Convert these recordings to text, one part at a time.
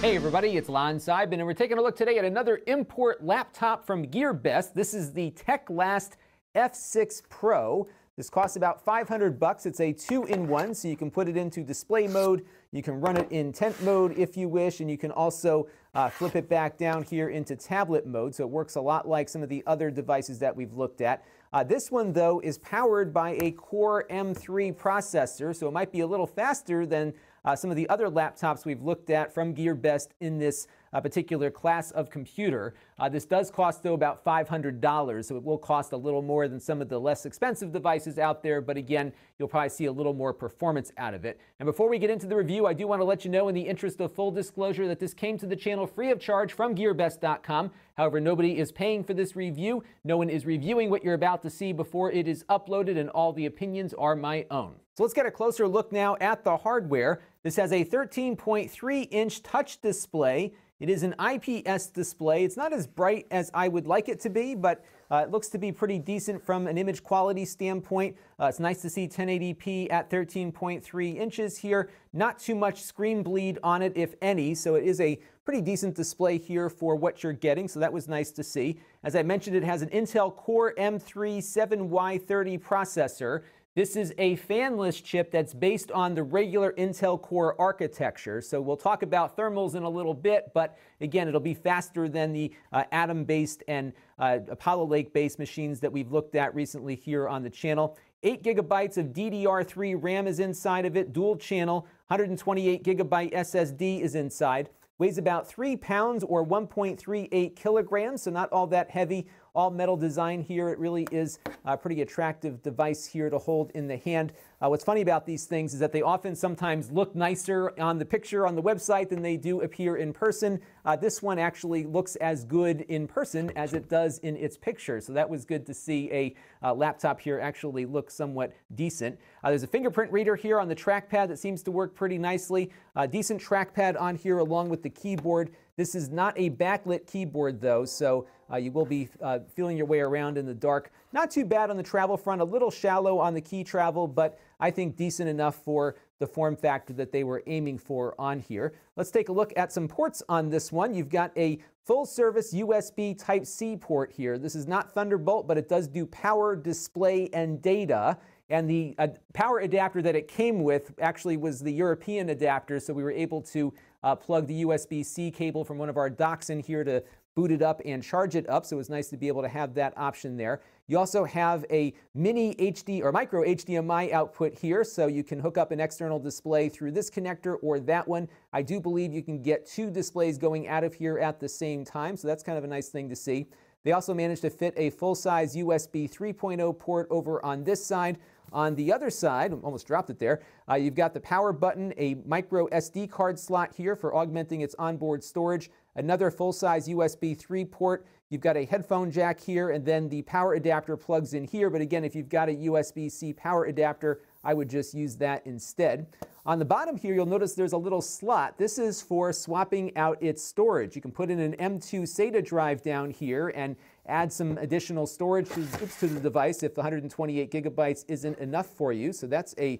Hey everybody, it's Lon Seidman, and we're taking a look today at another import laptop from GearBest. This is the Teclast F6 Pro. This costs about $500. It's a 2-in-1, so you can put it into display mode, you can run it in tent mode if you wish, and you can also flip it back down here into tablet mode, so it works a lot like some of the other devices that we've looked at. This one, though, is powered by a Core M3 processor, so it might be a little faster than some of the other laptops we've looked at from GearBest in this particular class of computer. This does cost, though, about $500, so it will cost a little more than some of the less expensive devices out there, but again, you'll probably see a little more performance out of it. And before we get into the review, I do want to let you know, in the interest of full disclosure, that this came to the channel free of charge from GearBest.com. However, nobody is paying for this review. No one is reviewing what you're about to see before it is uploaded, and all the opinions are my own. So let's get a closer look now at the hardware. This has a 13.3-inch touch display. It is an IPS display. It's not as bright as I would like it to be, but it looks to be pretty decent from an image quality standpoint. It's nice to see 1080p at 13.3 inches here. Not too much screen bleed on it, if any, so it is a pretty decent display here for what you're getting, so that was nice to see. As I mentioned, it has an Intel Core M3 7Y30 processor. This is a fanless chip that's based on the regular Intel Core architecture, so we'll talk about thermals in a little bit, but again, it'll be faster than the Atom-based and Apollo Lake-based machines that we've looked at recently here on the channel. 8 GB of DDR3 RAM is inside of it, dual channel, 128 GB SSD is inside, weighs about 3 pounds or 1.38 kilograms, so not all that heavy. All metal design here. It really is a pretty attractive device here to hold in the hand. What's funny about these things is that they often sometimes look nicer on the picture on the website than they do appear in person. This one actually looks as good in person as it does in its picture, so that was good to see a laptop here actually look somewhat decent. There's a fingerprint reader here on the trackpad that seems to work pretty nicely. Decent trackpad on here along with the keyboard. This is not a backlit keyboard, though, so you will be feeling your way around in the dark. Not too bad on the travel front, a little shallow on the key travel, but I think decent enough for the form factor that they were aiming for on here. Let's take a look at some ports on this one. You've got a full-service USB Type-C port here. This is not Thunderbolt, but it does do power, display, and data. And the power adapter that it came with actually was the European adapter, so we were able to plug the USB-C cable from one of our docks in here to boot it up and charge it up, so it was nice to be able to have that option there. You also have a mini HD or micro HDMI output here, so you can hook up an external display through this connector or that one. I do believe you can get 2 displays going out of here at the same time, so that's kind of a nice thing to see. They also managed to fit a full-size USB 3.0 port over on this side. On the other side, almost dropped it there, you've got the power button, a micro SD card slot here for augmenting its onboard storage, another full-size USB 3 port, you've got a headphone jack here, and then the power adapter plugs in here, but again, if you've got a USB-C power adapter, I would just use that instead. On the bottom here, you'll notice there's a little slot. This is for swapping out its storage. You can put in an M2 SATA drive down here and add some additional storage to the device if 128 GB isn't enough for you, so that's a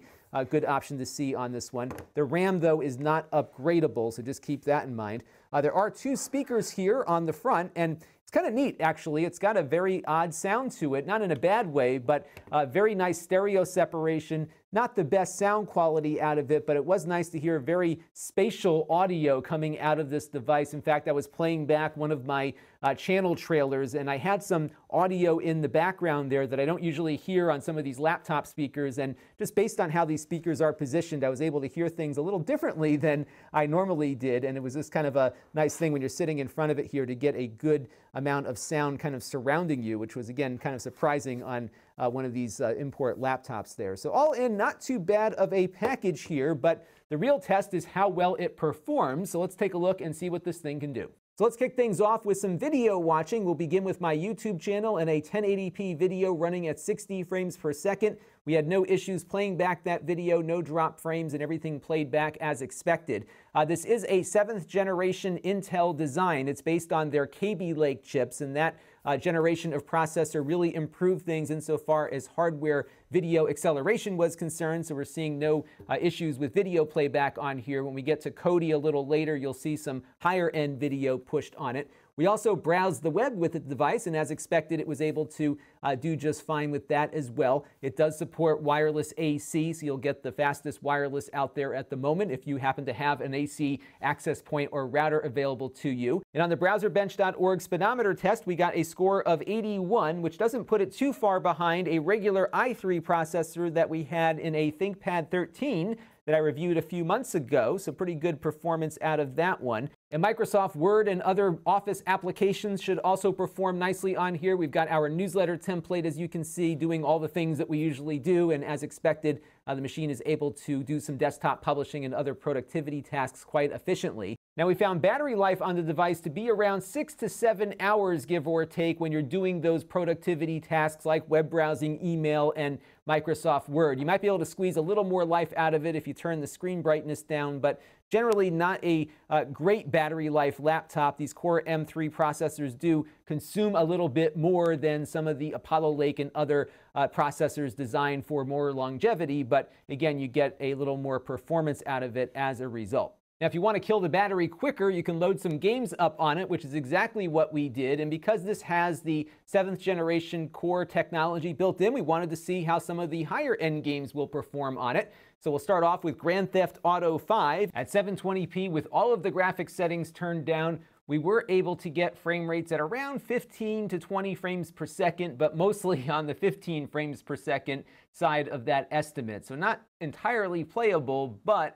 good option to see on this one. The RAM, though, is not upgradable, so just keep that in mind. There are 2 speakers here on the front, and it's kind of neat, actually. It's got a very odd sound to it, not in a bad way, but very nice stereo separation. Not the best sound quality out of it, but it was nice to hear very spatial audio coming out of this device. In fact, I was playing back one of my channel trailers, and I had some audio in the background there that I don't usually hear on some of these laptop speakers, and just based on how these speakers are positioned, I was able to hear things a little differently than I normally did, and it was just kind of a nice thing when you're sitting in front of it here to get a good amount of sound kind of surrounding you, which was, again, kind of surprising on one of these import laptops there. So all in, not too bad of a package here, but the real test is how well it performs. So let's take a look and see what this thing can do. So let's kick things off with some video watching. We'll begin with my YouTube channel and a 1080p video running at 60 frames per second. We had no issues playing back that video, no drop frames, and everything played back as expected. This is a 7th-generation Intel design. It's based on their Kaby Lake chips, and that generation of processor really improved things insofar as hardware video acceleration was concerned, so we're seeing no issues with video playback on here. When we get to Kodi a little later, you'll see some higher end video pushed on it. We also browsed the web with the device, and as expected, it was able to do just fine with that as well. It does support wireless AC, so you'll get the fastest wireless out there at the moment if you happen to have an AC access point or router available to you. And on the browserbench.org speedometer test, we got a score of 81, which doesn't put it too far behind a regular i3 processor that we had in a ThinkPad 13 that I reviewed a few months ago, so pretty good performance out of that one. And Microsoft Word and other Office applications should also perform nicely on here. We've got our newsletter template, as you can see, doing all the things that we usually do, and as expected, the machine is able to do some desktop publishing and other productivity tasks quite efficiently. Now, we found battery life on the device to be around 6 to 7 hours, give or take, when you're doing those productivity tasks like web browsing, email, and Microsoft Word. You might be able to squeeze a little more life out of it if you turn the screen brightness down, but generally not a great battery life laptop. These Core M3 processors do consume a little bit more than some of the Apollo Lake and other processors designed for more longevity, but again, you get a little more performance out of it as a result. Now, if you want to kill the battery quicker, you can load some games up on it, which is exactly what we did. And because this has the 7th generation Core technology built in, we wanted to see how some of the higher end games will perform on it. So we'll start off with Grand Theft Auto V. At 720p with all of the graphics settings turned down, we were able to get frame rates at around 15 to 20 frames per second, but mostly on the 15 frames per second side of that estimate. So not entirely playable, but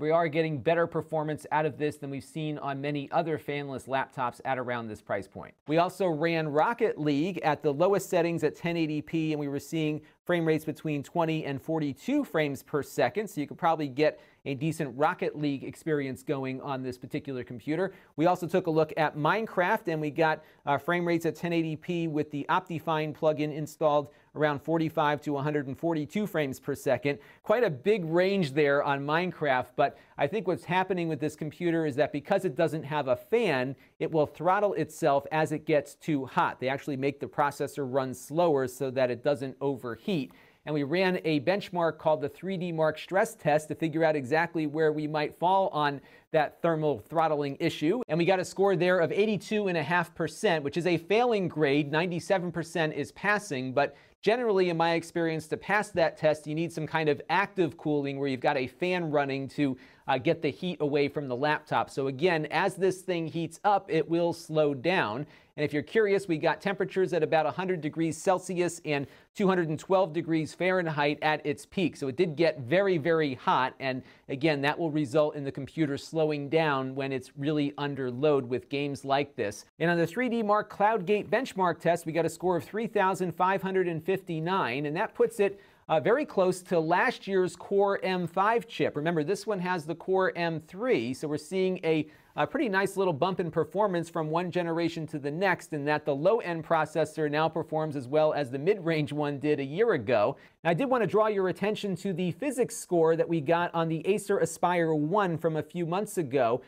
we are getting better performance out of this than we've seen on many other fanless laptops at around this price point. We also ran Rocket League at the lowest settings at 1080p, and we were seeing frame rates between 20 and 42 frames per second, so you could probably get a decent Rocket League experience going on this particular computer. We also took a look at Minecraft, and we got frame rates at 1080p with the OptiFine plugin installed around 45 to 142 frames per second. Quite a big range there on Minecraft, but I think what's happening with this computer is that because it doesn't have a fan, it will throttle itself as it gets too hot. They actually make the processor run slower so that it doesn't overheat. And we ran a benchmark called the 3DMark stress test to figure out exactly where we might fall on that thermal throttling issue. And we got a score there of 82.5%, which is a failing grade. 97% is passing, but generally, in my experience, to pass that test, you need some kind of active cooling where you've got a fan running to get the heat away from the laptop. So again, as this thing heats up, it will slow down. And if you're curious, we got temperatures at about 100 degrees Celsius and 212 degrees Fahrenheit at its peak. So it did get very, very hot. And again, that will result in the computer slowing down when it's really under load with games like this. And on the 3DMark CloudGate benchmark test, we got a score of 3,559, and that puts it very close to last year's Core M5 chip. Remember, this one has the Core M3, so we're seeing a pretty nice little bump in performance from one generation to the next, in that the low-end processor now performs as well as the mid-range one did a year ago. And I did want to draw your attention to the physics score that we got on the Acer Aspire 1 from a few months ago.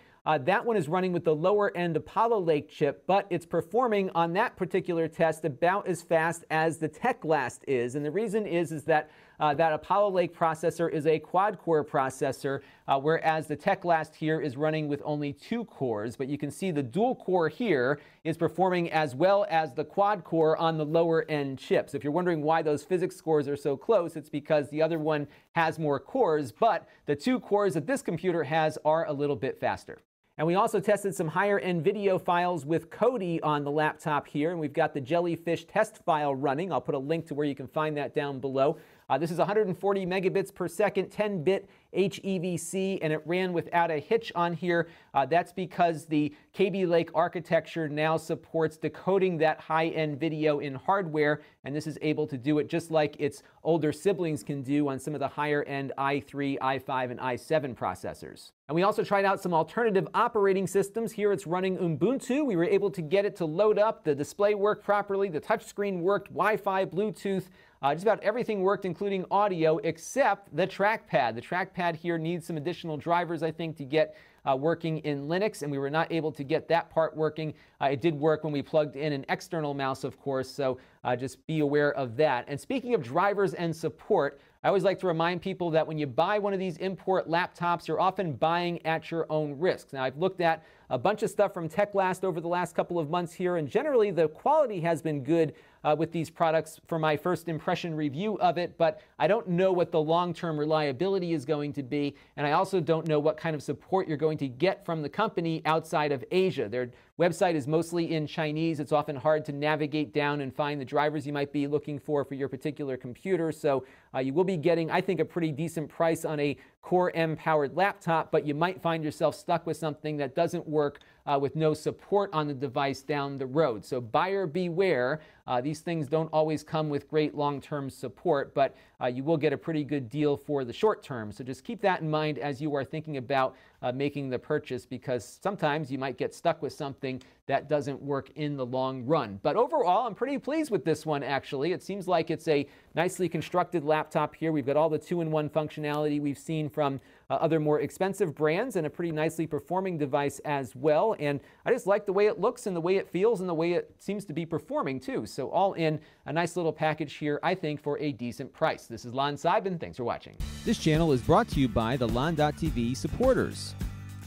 That one is running with the lower-end Apollo Lake chip, but it's performing on that particular test about as fast as the Teclast is. And the reason is that that Apollo Lake processor is a quad-core processor, whereas the Teclast here is running with only 2 cores. But you can see the dual-core here is performing as well as the quad-core on the lower-end chips. If you're wondering why those physics scores are so close, it's because the other one has more cores, but the 2 cores that this computer has are a little bit faster. And we also tested some higher-end video files with Kodi on the laptop here, and we've got the Jellyfish test file running. I'll put a link to where you can find that down below. This is 140 megabits per second, 10-bit HEVC, and it ran without a hitch on here. That's because the Kaby Lake architecture now supports decoding that high-end video in hardware, and this is able to do it just like its older siblings can do on some of the higher-end i3, i5, and i7 processors. And we also tried out some alternative operating systems. Here it's running Ubuntu. We were able to get it to load up. The display worked properly. The touchscreen worked. Wi-Fi, Bluetooth, Just about everything worked, including audio, except the trackpad. The trackpad here needs some additional drivers, I think, to get working in Linux, and we were not able to get that part working. It did work when we plugged in an external mouse, of course, so just be aware of that. And speaking of drivers and support, I always like to remind people that when you buy one of these import laptops, you're often buying at your own risk. Now, I've looked at a bunch of stuff from TechLast over the last couple of months here, and generally the quality has been good with these products for my first impression review of it, but I don't know what the long-term reliability is going to be, and I also don't know what kind of support you're going to get from the company outside of Asia. Their website is mostly in Chinese. It's often hard to navigate down and find the drivers you might be looking for your particular computer, so you will be getting, I think, a pretty decent price on a Core M-powered laptop, but you might find yourself stuck with something that doesn't work with no support on the device down the road. So buyer beware. These things don't always come with great long-term support, but you will get a pretty good deal for the short term. So just keep that in mind as you are thinking about making the purchase, because sometimes you might get stuck with something that doesn't work in the long run. But overall, I'm pretty pleased with this one, actually. It seems like it's a nicely constructed laptop here. We've got all the two-in-one functionality we've seen from other more expensive brands, and a pretty nicely performing device as well. And I just like the way it looks and the way it feels and the way it seems to be performing too. So all in, a nice little package here, I think, for a decent price. This is Lon Seidman. Thanks for watching. This channel is brought to you by the Lon.tv supporters,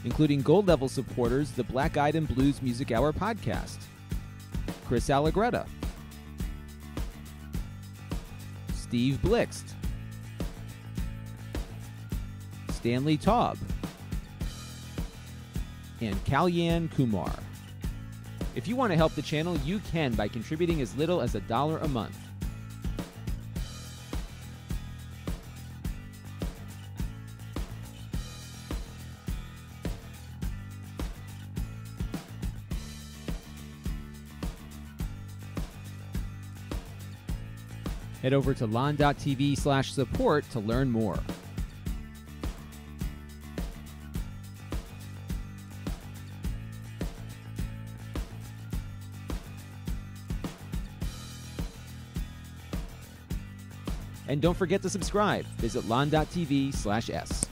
including gold level supporters, the Black Eyed and Blues Music Hour podcast, Chris Allegretta, Steve Blixt, Stanley Taub, and Kalyan Kumar. If you want to help the channel, you can by contributing as little as $1 a month. Head over to lon.tv/support to learn more. And don't forget to subscribe. Visit lon.tv/s.